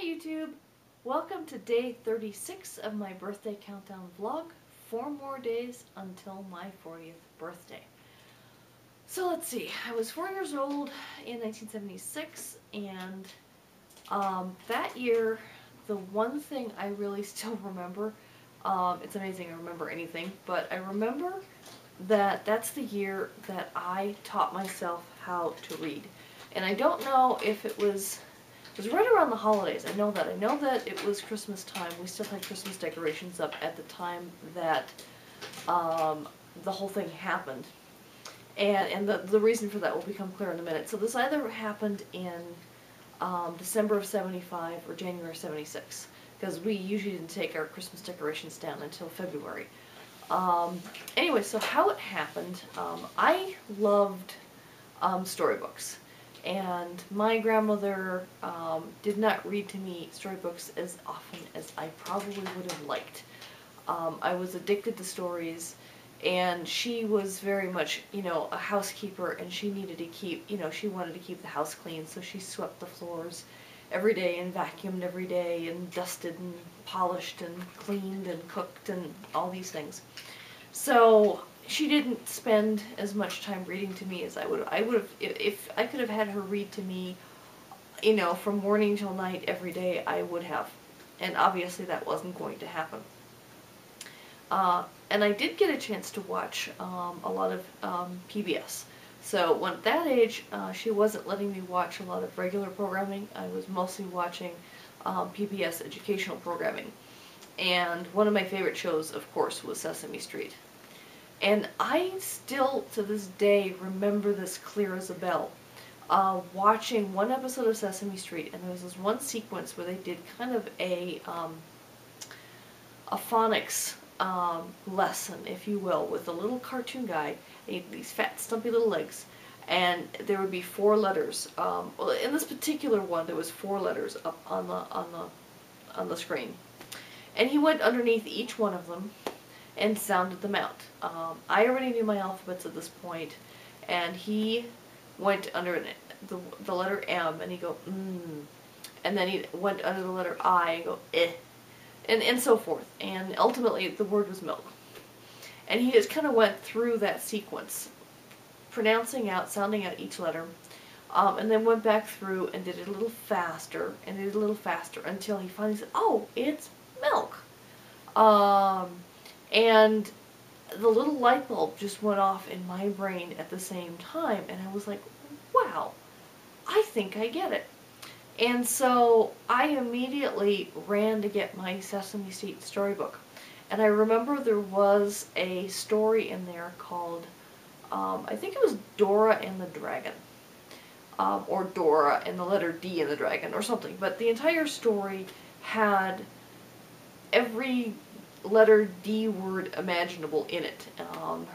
Hi YouTube! Welcome to day 36 of my birthday countdown vlog. 4 more days until my 40th birthday. So let's see, I was 4 years old in 1976 and that year the one thing I really still remember, it's amazing I remember anything, but I remember that that's the year that I taught myself how to read. And I don't know if it was right around the holidays. I know that it was Christmas time. We still had Christmas decorations up at the time that the whole thing happened. And the reason for that will become clear in a minute. So this either happened in December of 75 or January of 76, because we usually didn't take our Christmas decorations down until February. Anyway, so how it happened, I loved storybooks. And my grandmother did not read to me storybooks as often as I probably would have liked. I was addicted to stories, and she was very much, you know, a housekeeper, and she needed to keep, you know, she wanted to keep the house clean, so she swept the floors every day and vacuumed every day and dusted and polished and cleaned and cooked and all these things. So she didn't spend as much time reading to me as I would have, if I could have had her read to me, you know, from morning till night every day, I would have. And obviously that wasn't going to happen. And I did get a chance to watch a lot of PBS. So when at that age, she wasn't letting me watch a lot of regular programming. I was mostly watching PBS educational programming. And one of my favorite shows, of course, was Sesame Street. And I still, to this day, remember this clear as a bell, watching one episode of Sesame Street, and there was this one sequence where they did kind of a phonics lesson, if you will, with a little cartoon guy. He had these fat, stumpy little legs, and there would be 4 letters. Well, in this particular one, there was 4 letters up on the screen, and he went underneath each one of them and sounded them out. I already knew my alphabets at this point, and he went under the letter M, and he'd go, mm, and then he went under the letter I, and go, eh, and so forth, and ultimately the word was milk. And he just kind of went through that sequence, pronouncing out, sounding out each letter, and then went back through and did it a little faster, and did it a little faster, until he finally said, oh, it's milk. And the little light bulb just went off in my brain at the same time, and I was like, wow, I think I get it. And so I immediately ran to get my Sesame Street storybook. And I remember there was a story in there called, I think it was Dora and the Dragon. Or Dora and the letter D and the Dragon or something. But the entire story had every letter D word imaginable in it.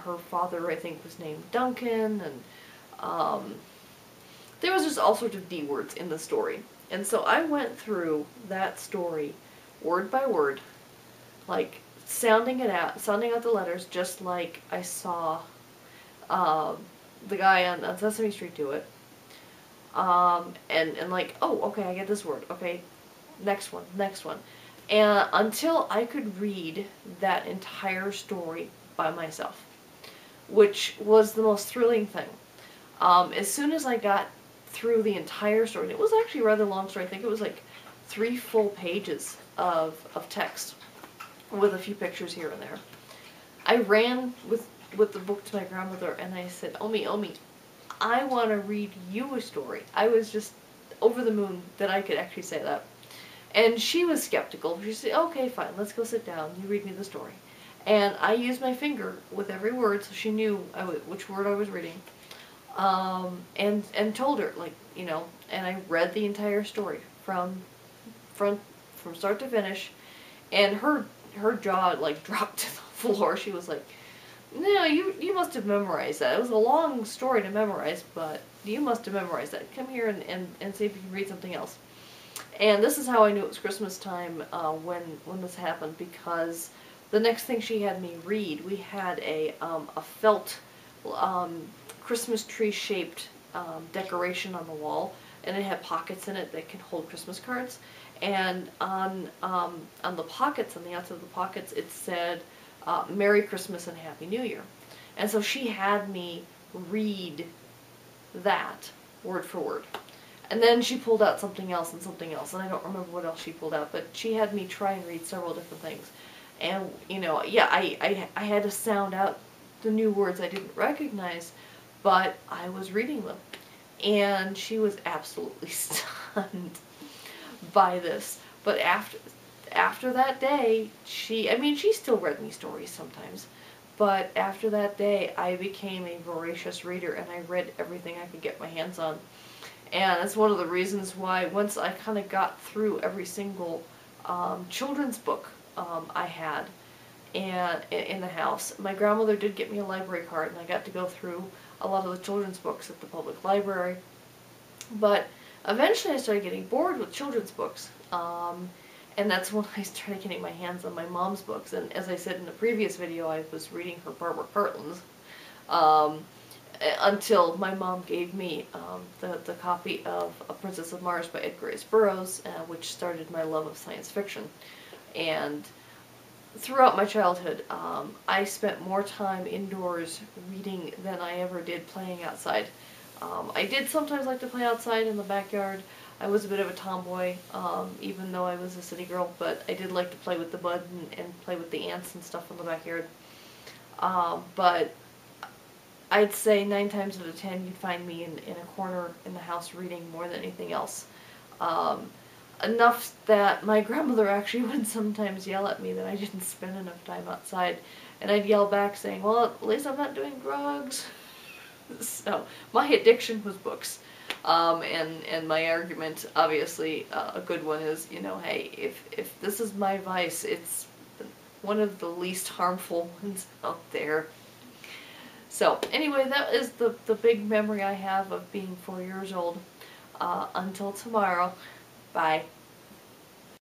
Her father, I think, was named Duncan, and there was just all sorts of D words in the story. And so I went through that story word by word, like sounding it out, sounding out the letters, just like I saw the guy on Sesame Street do it. And like, oh, okay, I get this word. Okay, next one, next one. And until I could read that entire story by myself, which was the most thrilling thing. As soon as I got through the entire story, and it was actually a rather long story, I think it was like 3 full pages of text with a few pictures here and there. I ran with the book to my grandmother, and I said, Omi, I want to read you a story. I was just over the moon that I could actually say that. And she was skeptical. She said, okay, fine, let's go sit down. You read me the story. And I used my finger with every word, so she knew which word I was reading. And told her, like, you know, and I read the entire story from start to finish. And her jaw, like, dropped to the floor. She was like, no, you must have memorized that. It was a long story to memorize, but you must have memorized that. Come here and see if you can read something else. And this is how I knew it was Christmas time when this happened, because the next thing she had me read, we had a felt Christmas tree shaped decoration on the wall and it had pockets in it that could hold Christmas cards. And on the pockets, on the outside of the pockets, it said, Merry Christmas and Happy New Year. And so she had me read that word for word. And then she pulled out something else, and I don't remember what else she pulled out, but she had me try and read several different things. And, you know, yeah, I had to sound out the new words I didn't recognize, but I was reading them. And she was absolutely stunned by this. But after that day, she still read me stories sometimes, but after that day, I became a voracious reader, and I read everything I could get my hands on. And that's one of the reasons why once I kind of got through every single children's book I had in the house. My grandmother did get me a library card, and I got to go through a lot of the children's books at the public library. But eventually I started getting bored with children's books, and that's when I started getting my hands on my mom's books. And as I said in the previous video, I was reading her Barbara Cartland's until my mom gave me the copy of A Princess of Mars by Edgar Rice Burroughs, which started my love of science fiction. And throughout my childhood, I spent more time indoors reading than I ever did playing outside. I did sometimes like to play outside in the backyard. I was a bit of a tomboy, even though I was a city girl, but I did like to play with the mud and play with the ants and stuff in the backyard. But I'd say 9 times out of 10 you'd find me in a corner in the house reading more than anything else. Enough that my grandmother actually would sometimes yell at me that I didn't spend enough time outside, and I'd yell back saying, well, at least I'm not doing drugs. So my addiction was books. And my argument, obviously a good one, is, you know, hey, if this is my vice, it's one of the least harmful ones out there. So anyway, that is the big memory I have of being 4 years old. Until tomorrow, bye.